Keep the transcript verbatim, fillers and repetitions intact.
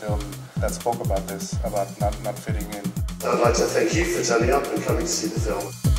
film that spoke about this, about not, not fitting in. I'd like to thank you for turning up and coming to see the film.